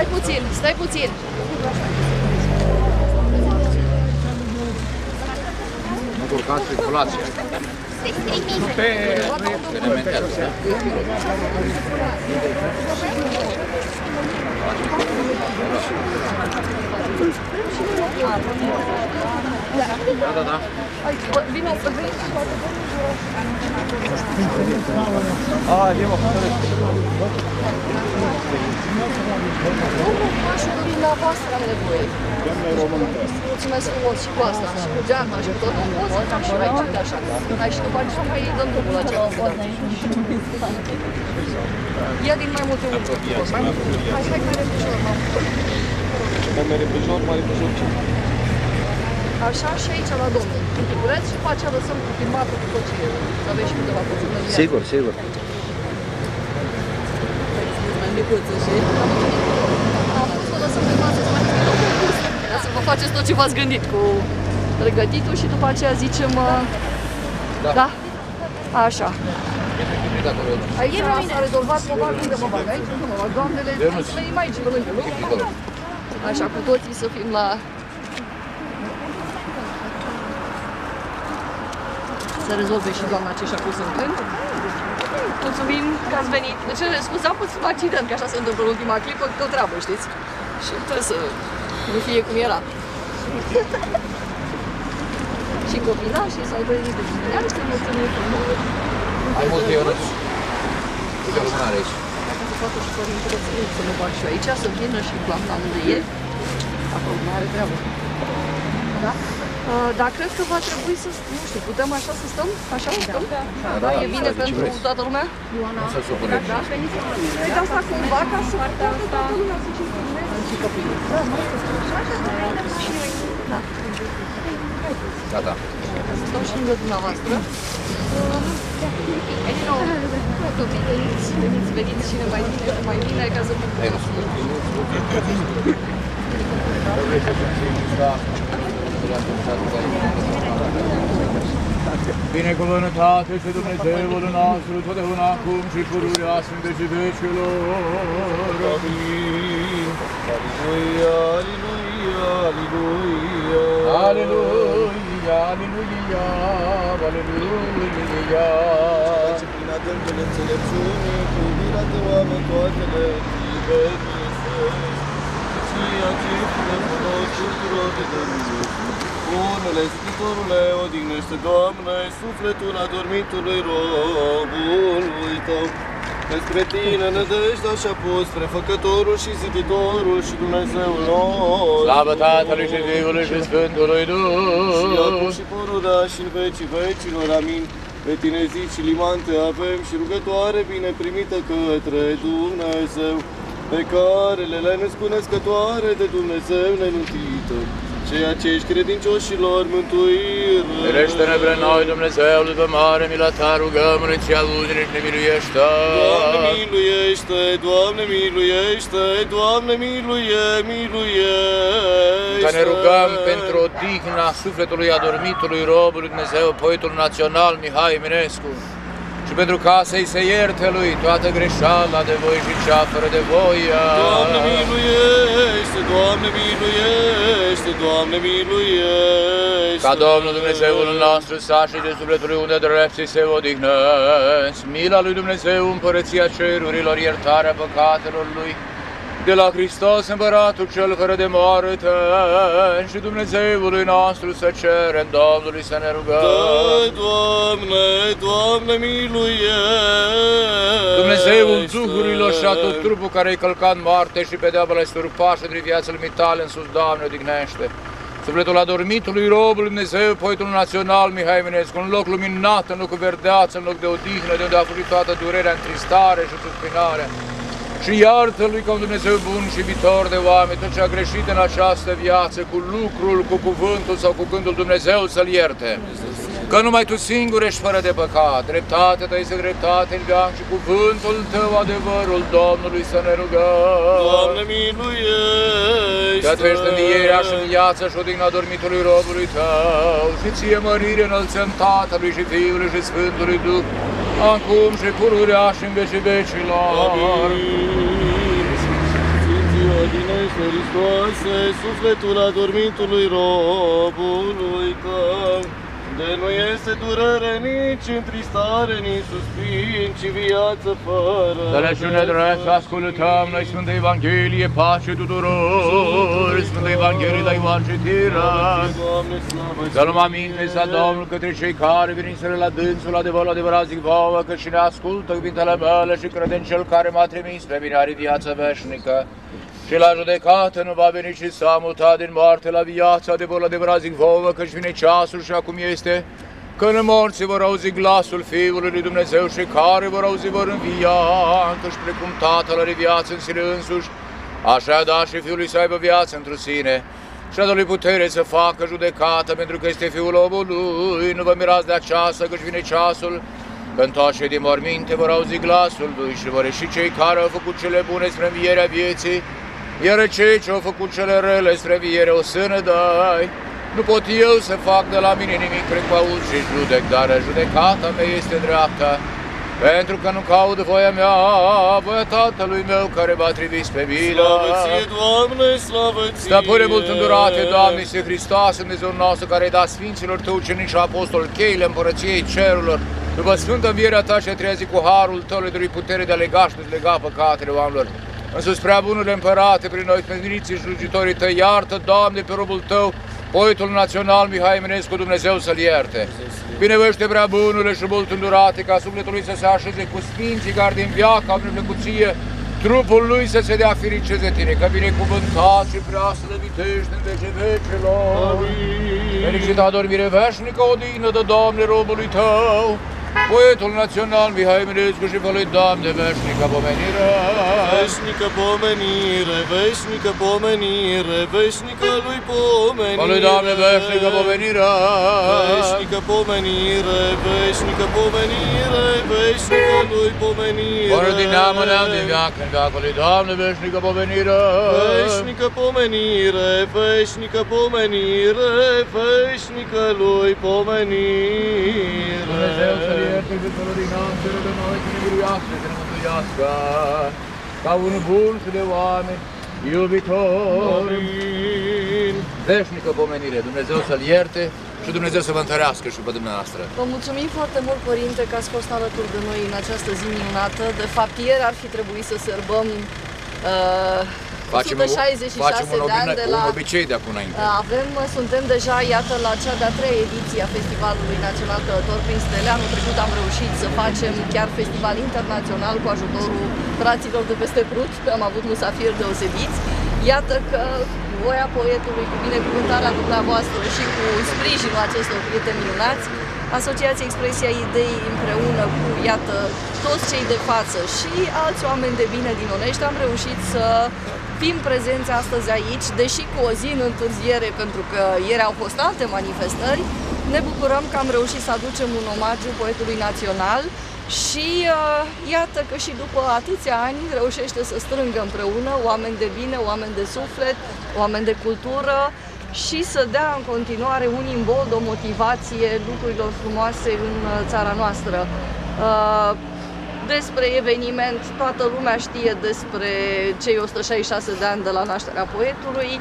Stai puțin, stai puțin. Nu curcați circulația. Da, da, da. Bine, să vei și poate mulțumesc frumos și cu asta, și cu geama, și tot nu poți, am și mai cine așa. Când ai și după aceea, mai dăm drumul la cealaltă. Ia din mai multe lucruri. Hai, hai, mai repejor, mamă. Mai repejor, mai repejor ce? Așa și aici la domnul. Cureți și după aceea lăsăm cu filmatul cu tot ce e. Să aveți și câteva puțină. Sigur, sigur. Mai micuță, știi? Am fost să lăsăm pe masă, să mai zic că e pus. Ca să vă faceți tot ce v-ați gândit cu pregătitul și după aceea zicem... Da? Așa. Aici s-a rezolvat probabil de mă bag. Aici nu mă bag, doamnele, să venim aici lângă lor. Așa, cu toții să fim la... Să rezolve și doamna ce și-a pus în plânt. Mulțumim că ați venit. Deci, scuzați puțin accident, că așa se întâmplă în ultima clipă, că o treabă, știți? Și trebuie să nu fie cum era. Și copilașii s-au venit de dimineață, mulțumim că nu... Ai mult de orăți? Uite-o rămânare aici. Dacă se poate și părintele să mă bag și eu aici, să vină și planta unde e. Acolo nu are treabă. Da? Dar cred că va trebui să, nu știu, putem așa să stăm? Așa să stăm? Da, e bine pentru toată lumea? Ioana, dacă aș veni să mă mine. Păi de asta cumva, ca să poată toată lumea să ce-i spunează. Și copilul. Da, mă, să stăm așa, așa, să venim și noi. Da. Gata. Ca să stau și lângă dumneavoastră. Hai din nou, veniți, veniți și mai bine, ca să putem. Hai, nu știu. Binecuvântată este Dumnezeul nostru, totdeauna, acum și pururea Sfântă și vecilor. Amin. Aleluia, aleluia, aleluia. Aleluia, aleluia, aleluia. Cea ce prin adâncă de înțelepciune, cu mila de oameni toatele, liberii săi. Cia cifrele cunoșturilor de Dumnezeu. Bunule Scriptorule, odihnește, Doamne, sufletul adormitului robului Tău. Înspre Tine nădejdea și-a pus spre Făcătorul și Ziditorul și Dumnezeul nostru. Slavă Tatălui și Fiului și Sfântului Duh! Și acum și pururea și în vecii vecilor, amin. Pe Tine zici și limante avem și rugătoare bine primită către Dumnezeu, pe care le le nescunăscătoare de Dumnezeu nenuntită. Ceea ce ești credincioșilor, mântuire. Ferește-ne pe noi, Dumnezeu, după mare mila Ta, rugăm în Ția Ludinii și ne miluiește. Doamne miluiește, Doamne miluiește, Doamne miluiește. Că ne rugăm pentru odihna sufletului adormitului robului Dumnezeu, poetul național Mihai Eminescu. Și pentru ca să-i se ierte lui toată greșeala de voi și cea fără de voia. Doamne miluiește, Doamne miluiește, Doamne miluiește. Ca Domnul Dumnezeul nostru sașii de sufletul unde drepții se odihnesc. Mila lui Dumnezeu, împărăția cerurilor, iertarea păcatelor lui. De la Hristos Împăratul cel fără de moarte și Dumnezeului nostru să cerem Domnului să ne rugăm. Dă, Doamne, Doamne miluiește! Dumnezeul duhurilor și a tot trupul care-i călcat în moarte și pe deabă l-ai surpat și din viața limitale în sus, Doamne, odihnește! Sufletul adormitului robul Dumnezeu, poetul național Mihai Eminescu, un loc luminat, un loc verdeață, un loc de odihnă, de unde a fugit toată durerea, întristare și suspinarea. Și iartă lui ca un Dumnezeu bun și iubitor de oameni, tot ce a greșit în această viață, cu lucrul, cu cuvântul sau cu gândul, Dumnezeu să-l ierte. Că numai tu singur ești fără de păcat, dreptatea ta este dreptate în veac și cuvântul tău, adevărul Domnului să ne rugăm. Doamne miluiește! Că tu ești învierea și viața și odihna dormitului robului tău și ție mărire înălțăm Tatălui și Fiului și Sfântului Duh. Acum și pururea și în vecii vecilor. Amin. Hristoase, sufletul adormitului robului tău, de nu este durere, nici întristare, nici suspin, ci viață fără. Dărăciune dreptă, ascultăm noi Sfântă Evanghelie, pace tuturor, Sfântă Evanghelie la Ioan Citira. Dă-l-om aminte sa Domnul către cei care veniseră la dânsul, adevărul adevărat zic vouă, că și ne ascultă cuvintele mele și crede în Cel care m-a trimis, pe mine are viață veșnică. Și la judecată nu va veni și s-a mutat din moarte la viața, adevărul adevărat zic vouă, că-și vine ceasul și acum este, când morții vor auzi glasul Fiului lui Dumnezeu și care vor auzi vor învia, că-și precum Tatăl are viață în sine însuși, așa a dat și Fiului să aibă viață întru sine. Și a dat lui putere să facă judecată, pentru că este Fiul omului, nu vă mirați de aceasta, că-și vine ceasul, când toți cei din morminte vor auzi glasul lui și vor ieși cei care au făcut cele bune spre învierea vieții, iar cei ce au făcut cele rele spre viere o să ne dai. Nu pot eu să fac de la mine nimic prin că aud și judec, dar judecata mea este dreaptă, pentru că nu caut voia mea, voia Tatălui meu care va trimis pe milă. Slavă ție, Doamne, slavă ție! Stăpâne mult îndurate, Doamne, este Hristos, Dumnezeu nostru, care ai dat Sfinților Tău ucenici și apostoli cheile împărăției cerurilor, după sfântă învierea Ta și a treia zi cu harul Tău, le dărui putere de a lega și dezlega păcatele oamenilor. Însus prea bunurile împărate, prin noi smeniții și slujitorii Tăi, iartă, Doamne, pe robul Tău, poetul național Mihai Eminescu, Dumnezeu să-l ierte. Binevește prea bunurile și mult îndurate, ca sufletul lui să se așeze cu sfinții care din viața au plăcuție, trupul lui să se dea ferice de Tine, că binecuvântat și prea să le vitești în vece vecelor. Amin. Fericită adormire veșnică, odihnă de Doamne, robului Tău, poetul național Mihai Eminescu și vă lui Doamne, veșnică pomenire, veșnică pomenire, veșnică pomenire, veșnică lui pomenire, vă lui Doamne, veșnică pomenire, veșnică pomenire, veșnică pomenire, veșnică lui pomenire, fără din neamă, neam din veac în veacul lui Doamne, veșnică pomenire, veșnică pomenire, veșnică pomenire, veșnică lui pomenire. Ierte Sfântul din anțele de noi și ne biruiască, să ne mântuiască, ca un bun și de oameni iubitori. Amin. Veșnică pomenire, Dumnezeu să-L ierte și Dumnezeu să vă întărească și pe dumneavoastră. Vă mulțumim foarte mult, Părinte, că ați fost alături de noi în această zi minunată. De fapt, ieri ar fi trebuit să sărbăm 166 de ani de la... obicei de acum înainte. Suntem deja, iată, la cea de-a treia ediție a Festivalului Național Călător prin Stele. Anul trecut am reușit să facem chiar festival internațional cu ajutorul fraților de peste Prut, că am avut musafiri deosebiți. Iată că voia poetului, cu binecuvântarea dumneavoastră și cu sprijinul acestor prieteni minunați, Asociația Expresia Ideii împreună cu, iată, toți cei de față și alți oameni de bine din Onești, am reușit să fim prezenți astăzi aici, deși cu o zi în întârziere, pentru că ieri au fost alte manifestări. Ne bucurăm că am reușit să aducem un omagiu poetului național și iată că și după atâția ani reușește să strângă împreună oameni de bine, oameni de suflet, oameni de cultură, și să dea în continuare un imbold, o motivație lucrurilor frumoase în țara noastră. Despre eveniment, toată lumea știe despre cei 166 de ani de la nașterea poetului,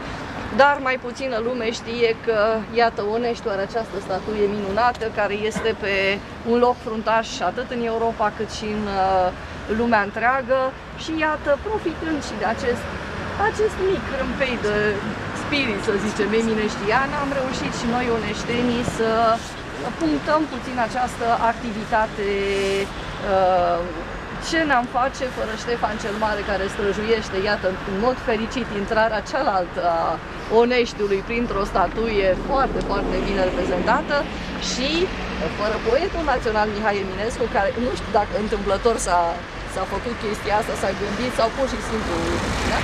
dar mai puțină lume știe că, iată, Oneștiul are această statuie minunată care este pe un loc fruntaș atât în Europa cât și în lumea întreagă și, iată, profitând și de acest mic râmpei de spirit, să zicem, emineștian, am reușit și noi oneștenii să punctăm puțin această activitate. Ce n-am face fără Ștefan cel Mare, care străjuiește, iată, în mod fericit intrarea cealaltă a Oneștiului printr-o statuie foarte, foarte bine reprezentată și fără poetul național Mihai Eminescu, care nu știu dacă întâmplător s-a făcut chestia asta, s-a gândit sau pur și simplu, da?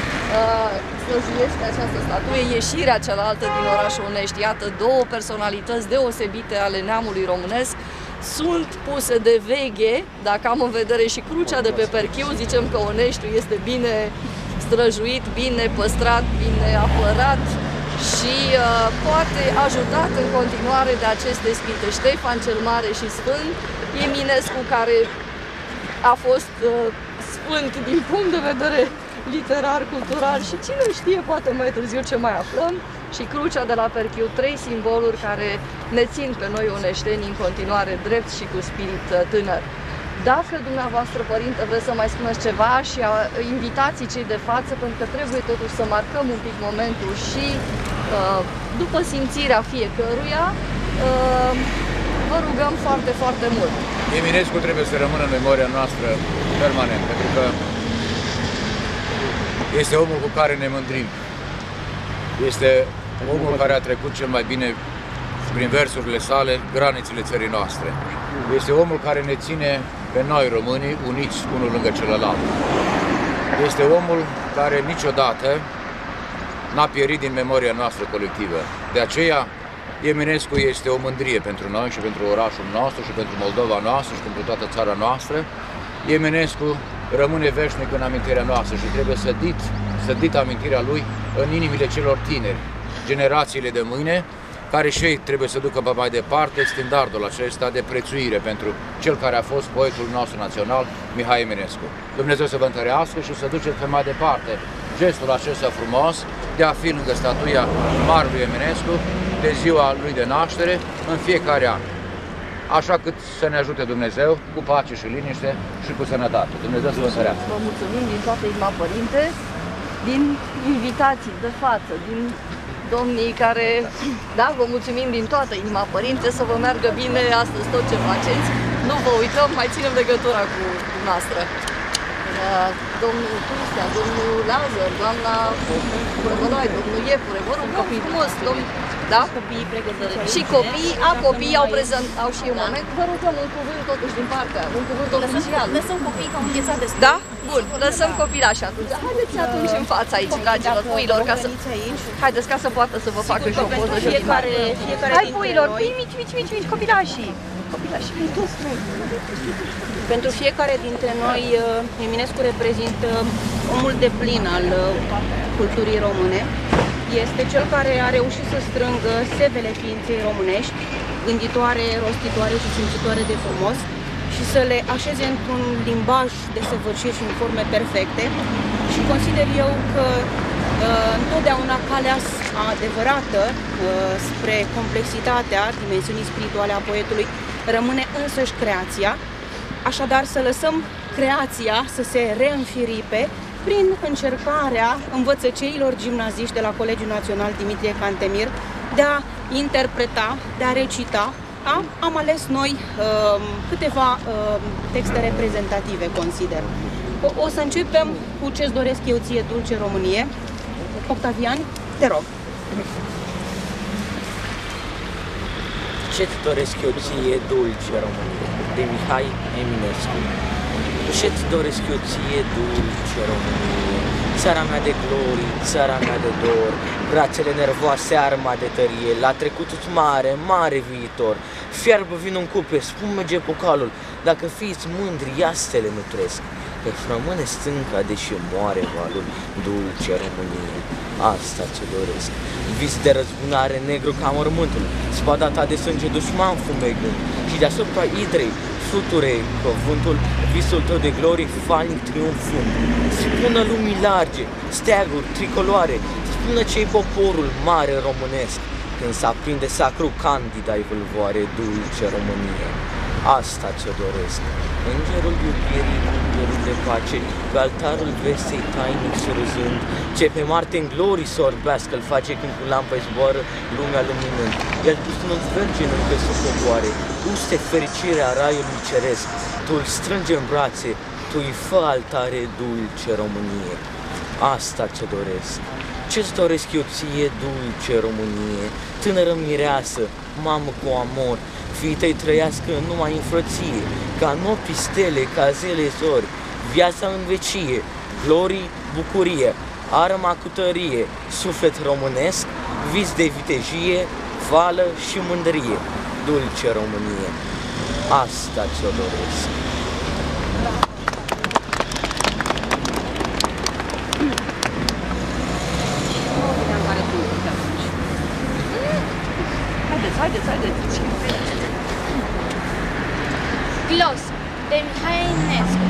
Străjuiește această statuie, ieșirea cealaltă din orașul Onești, iată, două personalități deosebite ale neamului românesc, sunt puse de veghe, dacă am în vedere și crucea de pe perchiu, zicem că Oneștiul este bine străjuit, bine păstrat, bine apărat și poate ajutat în continuare de aceste sfinte, Ștefan cel Mare și Sfânt Eminescu, care a fost sfânt din punct de vedere literar, cultural și cine știe, poate mai târziu ce mai aflăm. Și crucea de la Perchiu, trei simboluri care ne țin pe noi oneșteni în continuare drept și cu spirit tânăr. Dacă dumneavoastră, părinte, vreți să mai spuneți ceva și invitații cei de față, pentru că trebuie totuși să marcăm un pic momentul și după simțirea fiecăruia, vă rugăm foarte, foarte mult. Eminescu trebuie să rămână în memoria noastră permanent, pentru că este omul cu care ne mândrim. Este omul care a trecut cel mai bine prin versurile sale granițele țării noastre. Este omul care ne ține pe noi românii uniți unul lângă celălalt. Este omul care niciodată n-a pierit din memoria noastră colectivă. De aceea, Eminescu este o mândrie pentru noi și pentru orașul nostru și pentru Moldova noastră și pentru toată țara noastră. Eminescu rămâne veșnic în amintirea noastră și trebuie sădit amintirea lui în inimile celor tineri, generațiile de mâine, care și ei trebuie să ducă pe mai departe standardul acesta de prețuire pentru cel care a fost poetul nostru național, Mihai Eminescu. Dumnezeu să vă întărească și să duceți pe mai departe gestul acesta frumos de a fi lângă statuia marelui Eminescu de ziua lui de naștere în fiecare an. Așa cât să ne ajute Dumnezeu cu pace și liniște și cu sănătate. Dumnezeu să vă întărească. Vă mulțumim din toată inima, părinte, din invitații de față, din domnii care, da, vă mulțumim din toată inima, părinte, să vă meargă bine astăzi tot ce faceți. Nu vă uităm, mai ținem legătura cu dumneavoastră. Domnul Cristea, domnul Lazar, doamna Părvăloi, domnul Iepure, vă rugăm frumos, domnul, da? Copiii pregătării. Și copiii, au și un moment, vă rugăm un cuvânt totuși din partea, un cuvânt oficial. Lăsăm copiii ca un înghețat de studiu. Da? Bun, lăsăm copiii așa atunci. Haideți atunci în fața aici, dragilor, puiilor, ca să... Haideți ca să poată să vă facă și o poză și fiecare. Hai, puiilor, pui mici, mici, mici, mici, copilașii. Pentru fiecare dintre noi, Eminescu reprezintă omul deplin al culturii române. Este cel care a reușit să strângă sevele ființei românești, gânditoare, rostitoare și simțitoare de frumos, și să le așeze într-un limbaj desăvârșit și în forme perfecte. Și consider eu că întotdeauna calea adevărată spre complexitatea dimensiunii spirituale a poetului rămâne însăși creația, așadar să lăsăm creația să se reînfiripe prin încercarea învățăceilor gimnaziști de la Colegiul Național Dimitrie Cantemir de a interpreta, de a recita. Am ales noi câteva texte reprezentative, consider. O să începem cu Ce-ți doresc eu ție, dulce Românie. Octavian, te rog. Ce-ți doresc eu ție, dulce Românie, de Mihai Eminescu. Ce-ți doresc eu ție, dulce Românie, țara mea de glorie, țara mea de dor, brațele nervoase, arma de tărie, la trecutul mare, mare viitor. Fiarbă vinul în cupe, spumege pocalul, dacă fiți mândri, iastele nutresc, că rămâne stânca, deși moare valul, dulce Românie. Asta ce doresc. Vis de răzbunare negru ca mormântul, spada ta de sânge dușman fumegând, și deasupra idrei fluture cuvântul, visul tău de glorie falnic triumfând. Spună lumii large, steaguri tricoloare, spună ce-i poporul mare românesc, când s-aprinde sacru candida ai vâlvoare, dulce Românie. Asta ce doresc. Îngerul iubirii, îngerul de pace, pe altarul vesei tainic surâzând, ce pe Marte în glorii sorbească, îl face când cu lampa zboară lumea luminând. El pus un vergin încă sub podoare, uste fericirea raiului ceresc, tu îl strânge în brațe, tu îi fă altare, dulce Românie. Asta ce doresc. Ce-ți doresc eu ție, dulce Românie, tânără mireasă, mamă cu amor, fiii tăi trăiască numai în frăție, ca nopii stele, ca zele zori, viața în vecie, glorii, bucurie, arma cu tărie, suflet românesc, vis de vitejie, vală și mândrie, dulce Românie. Asta ți-o doresc. Haideți! Glos, de Mihai Eminescu.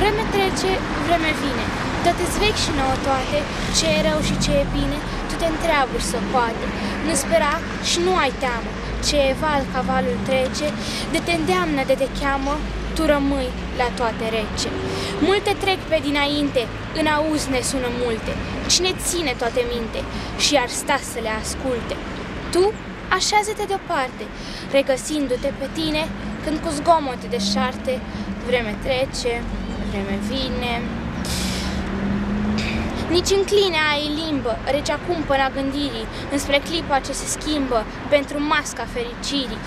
Vreme trece, vreme vine, Societatea-s vechi și nouă toate, ce e rău și ce e bine, tu te întreaburi să poate. Nu spera și nu ai teamă, ce e val ca valul trece, de te îndeamnă, de te cheamă, tu rămâi la toate rece. Multe trec pe dinainte, în auz ne sună multe, cine ține toate minte și ar sta să le asculte. Tu așează-te deoparte, regăsindu-te pe tine, când cu zgomote de șarte, vreme trece, vreme vine. Nici înclinea ai limbă, rece acum până a gândirii, înspre clipa ce se schimbă, pentru masca fericirii.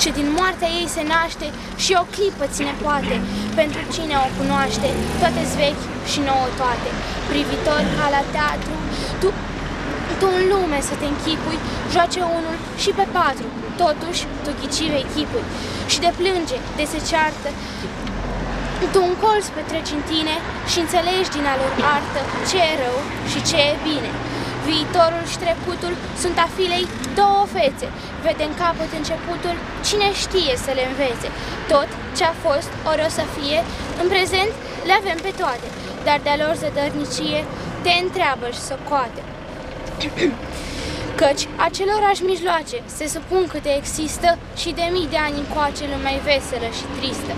Ce din moartea ei se naște și o clipă ține poate, pentru cine o cunoaște, toate-s vechi și nouă toate. Privitor ca la teatru, tu în lume să te închipui, joace unul și pe patru, totuși tu ghici vei chipui. Și de plânge, de se ceartă, tu un colț petreci în tine și înțelegi din a lor artă ce e rău și ce e bine. Viitorul și trecutul sunt a filei două fețe, vede în capăt începutul, cine știe să le învețe. Tot ce-a fost, ori o să fie, în prezent le avem pe toate, dar de-a lor zădărnicie te întreabă și să coate. Căci acelorași mijloace se supun câte există și de mii de ani încoace lumea veselă și tristă.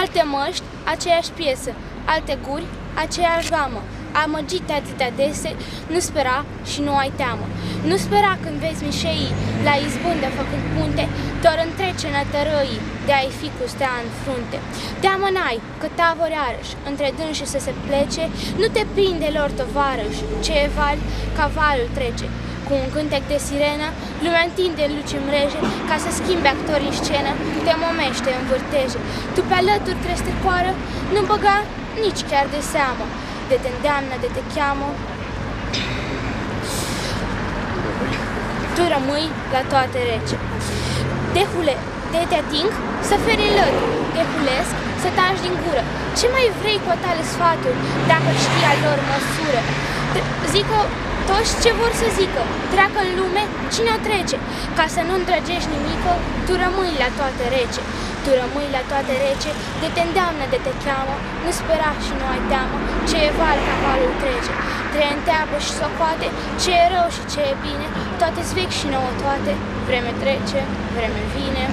Alte măști, aceeași piesă, alte guri, aceeași gamă. Amăgite atâtea dese, nu spera și nu ai teamă. Nu spera când vezi mișeii la izbândă făcând punte, doar întrece în tărăii de a-i fi cu stea în frunte. Teamă n-ai că tavori arăși, între dânși să se plece, nu te prinde lor tovarăși, ce e val, ca valul trece. Cu un cântec de sirenă, lumea întinde luci în mreje, ca să schimbe actorii în scenă, te momește în vârteje. Tu pe alături trestecoară, nu băga nici chiar de seamă. De te îndeamnă, de te cheamă, tu rămâi la toate rece. De te ating, să feri lări, de hulesc, să taci din gură. Ce mai vrei cu tale sfatul, dacă știi al lor măsură? Zică toți ce vor să zică, treacă în lume, cine o trece? Ca să nu îndrăgești nimică, tu rămâi la toate rece. Tu rămâi la toate rece, de te îndeamnă, de te cheamă, nu spera și nu ai teamă, ce e val ca valul trece. Trei întreabă și s-o poate, ce e rău și ce e bine, toate-s vechi și nouă toate, vreme trece, vreme vine.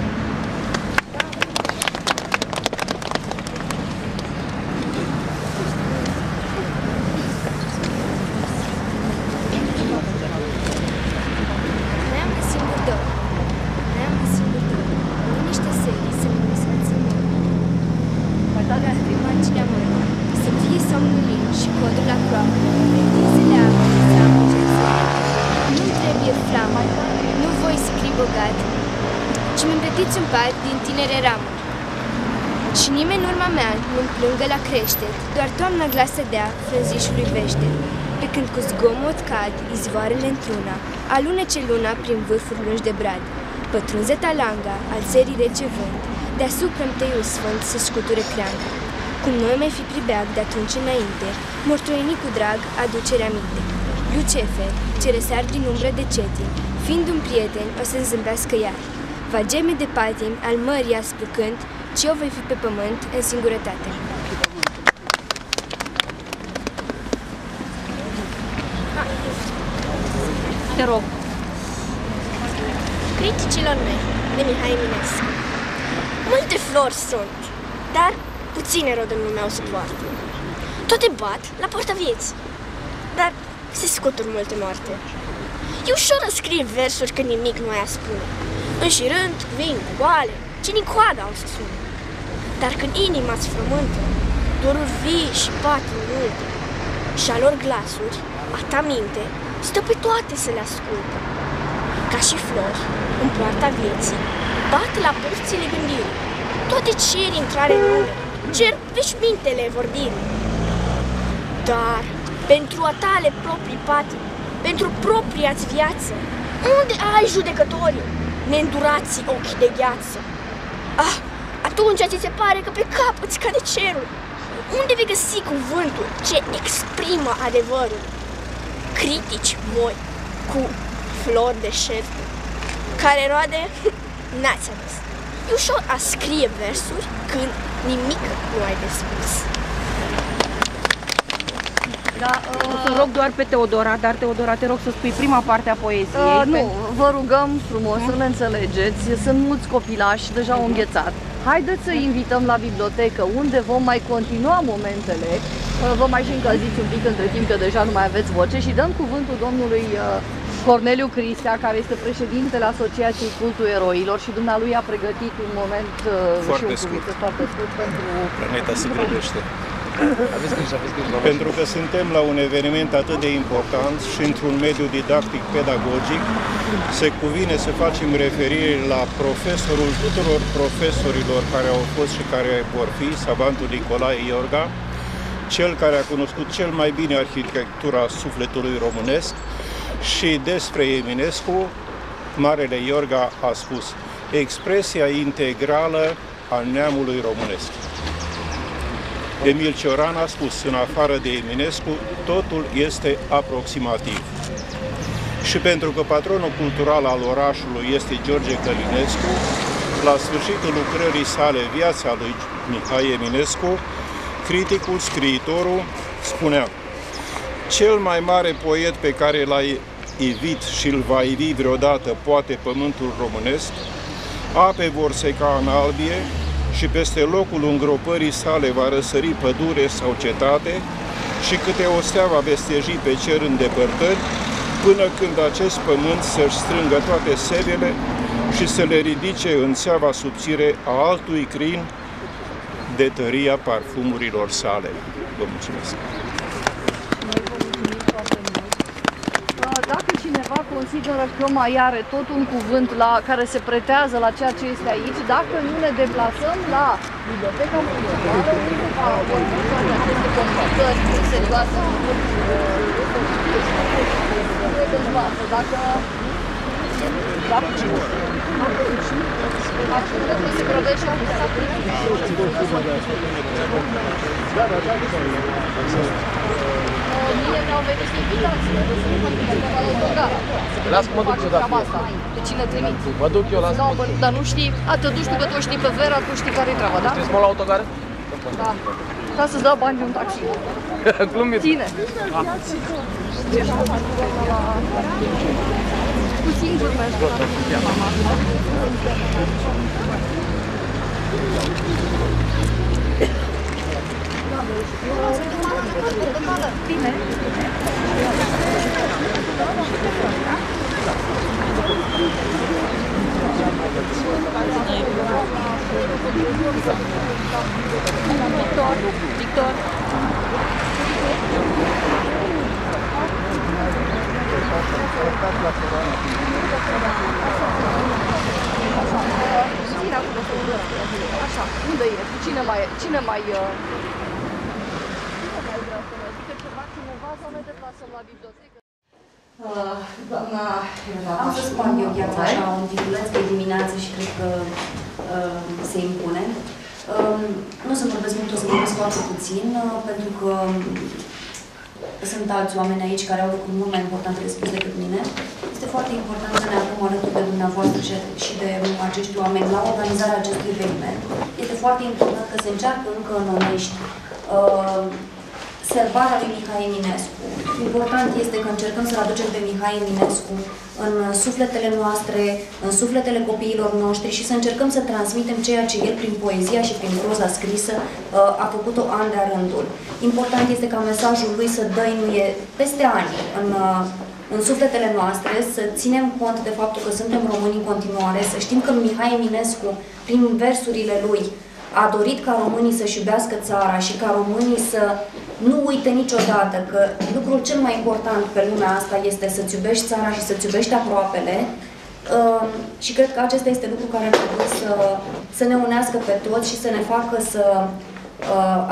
Doar toamna glasă dea, frânzișului vește, pe când cu zgomot cad izvoarele într-una, alunece luna prin vârfuri lungi de brad. Pătrunze talanga al serii rece vânt, deasupra teiul sfânt se scuture creanga. Cum noi mai fi pribeag de atunci înainte, mortoienii cu drag aducerea minte. Lucefer, ce răsar din umbră de cetin, fiind un prieten, o să-mi zâmbească iar. Va geme de patim al mării aspucând, și eu voi fi pe pământ în singurătate. Te rog. Criticilor mei, de Mihai Eminescu. Multe flori sunt, dar puține rodul meu se poartă. Toate bat la poarta vieții, dar se scutur multe moarte. E ușor să scriu versuri când nimic nu ai a spune. Înșirând, vin, goale, cine coada au să sună. Dar când inima-ți frământă, doruri vii și patii multe, și a lor glasuri, a ta minte, stă pe toate să le ascultă. Ca și flori, în poarta vieții, bat la porțile gândirii. Toate ceri intrare în lume, cer veșmintele vorbirii. Dar, pentru a tale proprii patii, pentru propria-ți viață, unde ai judecătorii, neîndurații ochi de gheață? Ah, atunci ți se pare că pe cap îți cade cerul. Unde vei găsi cuvântul ce exprimă adevărul? Critici voi cu flori de șerp, care roade n-ați adus. E ușor a scrie versuri când nimic nu ai de spus. Da, o să rog doar pe Teodora, dar Teodora, te rog să spui prima parte a poeziei. Nu, vă rugăm frumos să ne înțelegeți, sunt mulți copilași deja au înghețat. Haideți să invităm la bibliotecă, unde vom mai continua momentele. Vă mai și încălziți un pic între timp, că deja nu mai aveți voce, și dăm cuvântul domnului Corneliu Cristea, care este președintele Asociației Cultul Eroilor, și dumnealui a pregătit un moment foarte scurt pentru... Planeta se grăbește. Aveți grijă, aveți grijă. Pentru că suntem la un eveniment atât de important și într-un mediu didactic-pedagogic, se cuvine să facem referire la profesorul tuturor profesorilor care au fost și care vor fi, savantul Nicolae Iorga, cel care a cunoscut cel mai bine arhitectura sufletului românesc. Și despre Eminescu, Marele Iorga a spus: expresia integrală a neamului românesc. Emil Cioran a spus: în afară de Eminescu, totul este aproximativ. Și pentru că patronul cultural al orașului este George Călinescu, la sfârșitul lucrării sale Viața lui Mihai Eminescu, criticul, scriitorul, spunea: cel mai mare poet pe care l-ai ivit și îl va ivi vreodată, poate, pământul românesc, ape vor seca în albie și peste locul îngropării sale va răsări pădure sau cetate și câte o stea va vesteji pe cer în depărtări, până când acest pământ să-și strângă toate sebele și să le ridice în țeava subțire a altui crin de tăria parfumurilor sale. Vă mulțumesc! Dacă cineva consideră că mai are tot un cuvânt care se pretează la ceea ce este aici, dacă nu ne deplasăm la biblioteca culturală, unde va vorbi toate aceste constatări serioase, dacă se grăbește și am mine mi-au venit și invitațiile, nu sunt la Bulgaria. Las că mă duc eu dacă asta. Pe cine trimit? Mă duc eu la autogare. Dar nu știi, te duci tu că tu știi pe Vera, tu știi care-i treaba, da? Trebuie să mă la autogare? Da. Ca să-ți dau bani de un taxi. Glumit. Ține. Cu singur mergi. Bine. Victor. Așa, unde e? Cine mai doamna, am să spun eu chiar așa un titulaț de dimineață și cred că se impune. Nu o să vorbesc mult, o să vorbesc foarte puțin, pentru că sunt alți oameni aici care au lucruri mult mai importante de spus decât mine. Este foarte important să ne aflăm alături de dumneavoastră și de acești oameni la organizarea acestui eveniment. Este foarte important că se încearcă încă în Onești observarea lui Mihai Eminescu. Important este că încercăm să-l aducem pe Mihai Eminescu în sufletele noastre, în sufletele copiilor noștri și să încercăm să transmitem ceea ce el, prin poezia și prin proza scrisă, a făcut-o an de-a rândul. Important este ca mesajul lui să dăinuie peste ani în sufletele noastre, să ținem cont de faptul că suntem români în continuare, să știm că Mihai Eminescu, prin versurile lui, a dorit ca românii să-și iubească țara și ca românii să nu uite niciodată că lucrul cel mai important pe lumea asta este să-ți iubești țara și să-ți iubești aproapele. Și cred că acesta este lucru care trebuie să ne unească pe toți și să ne facă să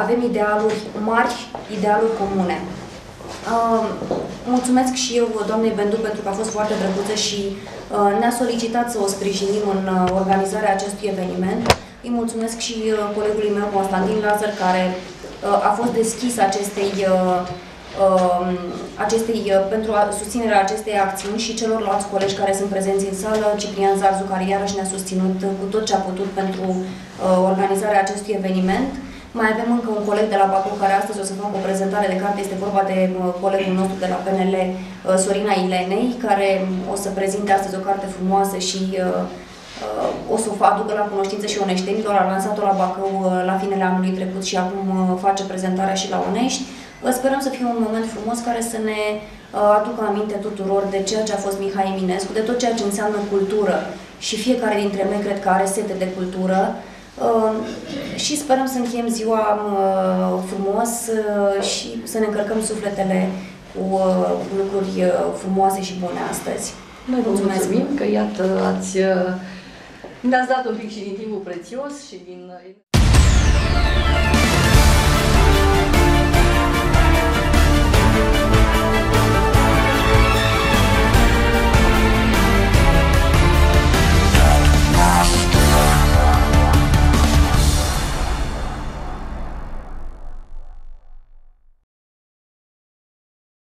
avem idealuri mari, idealuri comune. Mulțumesc și eu doamnei Bendu pentru că a fost foarte drăguță și ne-a solicitat să o sprijinim în organizarea acestui eveniment. Îi mulțumesc și colegului meu, Constantin Lazar, care a fost deschis acestei pentru susținerea acestei acțiuni și celorlalți colegi care sunt prezenți în sală, Ciprian Zarzu, care iarăși ne-a susținut cu tot ce a putut pentru organizarea acestui eveniment. Mai avem încă un coleg de la Bacau care astăzi o să facă o prezentare de carte, este vorba de colegul nostru de la PNL, Sorina Ilenei, care o să prezinte astăzi o carte frumoasă și o să o aducă la cunoștință și oneștenilor. A lansat-o la Bacau la finele anului trecut și acum face prezentarea și la Onești. Sperăm să fie un moment frumos care să ne aducă aminte tuturor de ceea ce a fost Mihai Eminescu, de tot ceea ce înseamnă cultură și fiecare dintre noi cred că are sete de cultură. Și sperăm să încheiem ziua frumos și să ne încărcăm sufletele cu lucruri frumoase și bune astăzi. Noi vă mulțumim că iată ne-ați dat un pic și din timpul prețios și din...